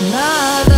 Hello.